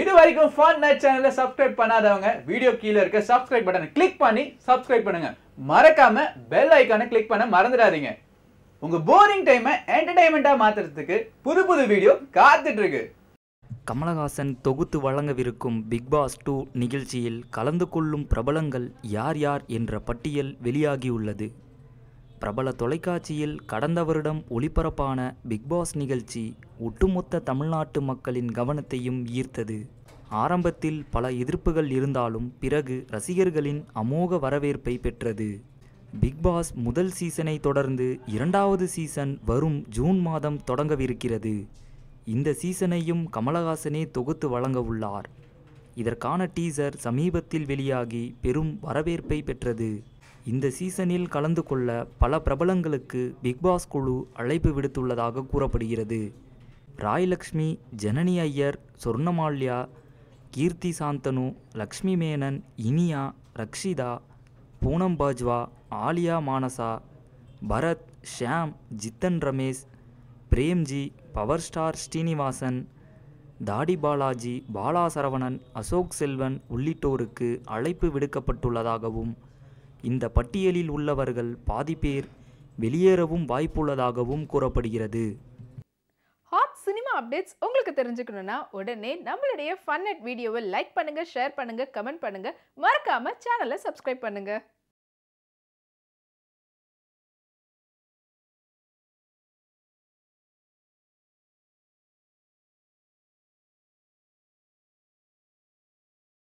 இது வரைக்கும் fun night சேனலை சப்ஸ்கிரைப் பண்ணாதவங்க வீடியோ கீழ இருக்க சப்ஸ்கிரைப் பட்டனை கிளிக் பண்ணி சப்ஸ்கிரைப் பண்ணுங்க. மறக்காம பெல் ஐகானை கிளிக் பண்ண மறந்துடாதீங்க. உங்க போரிங் டைமை என்டர்டெயின்மெண்டா மாத்துறதுக்கு புது புது வீடியோ காத்துட்டு இருக்கு. கமலஹாசன் தொகுத்து வழங்கவிருக்கும் பிக் பாஸ் 2 நிகழ்ச்சியில் கலந்து கொள்ளும் பிரபலங்கள் யார் யார் என்ற பட்டியல் வெளியாகியுள்ளது. பிரபல தொலைக்காட்சியில் கடந்த வருடம் ஒளிபரப்பான பிக் பாஸ் நிகழ்ச்சி ஒட்டுமொத்த தமிழ்நாட்டு மக்களின் கவனத்தையும் ஈர்த்தது. ஆரம்பத்தில் பல எதிர்ப்புகள் இருந்தாலும் பிறகு ரசிகர்களின் அமோக வரவேற்பை பெற்றது. பிக் பாஸ் முதல் சீசனை தொடர்ந்து இரண்டாவது சீசன் வரும் ஜூன் மாதம் தொடங்கவிருக்கிறது. இந்த சீசனையும் கமலஹாசனே தொகுத்து வழங்கவுள்ளார். இதற்கான டீசர் சமீபத்தில் வெளியாகி பெரும் வரவேற்பை பெற்றது. இந்த சீசனில் கலந்து கொள்ள பல பிரபலங்களுக்கு பிக்பாஸ் குழு அழைப்பு விடுத்துள்ளதாக கூறப்படுகிறது. ராய் லக்ஷ்மி, ஜனனி ஐயர், சொர்ணமால்யா, கீர்த்தி சாந்தனு, லக்ஷ்மி மேனன், இனியா, ரக்ஷிதா, பூனம் பாஜ்வா, ஆலியா மானசா, பரத், ஷாம், ஜித்தன் ரமேஷ், பிரேம்ஜி, பவர் ஸ்டார் ஸ்ரீனிவாசன், தாடி பாலாஜி, பாலாசரவணன், அசோக் செல்வன் உள்ளிட்டோருக்கு அழைப்பு விடுக்கப்பட்டுள்ளதாகவும் இந்த பட்டியலில் உள்ளவர்கள் பாதி பேர் வெளியேறவும் வாய்ப்புள்ளதாகவும் கூறப்படுகிறது. ஹாட் சினிமா அப்டேட்ஸ் உங்களுக்கு தெரிஞ்சுக்கணும்னா உடனே நம்மளுடைய ஃபன் நெட் வீடியோவை லைக் பண்ணுங்க, ஷேர் பண்ணுங்க, கமெண்ட் பண்ணுங்க. மறக்காம சேனலை சப்ஸ்கிரைப் பண்ணுங்க.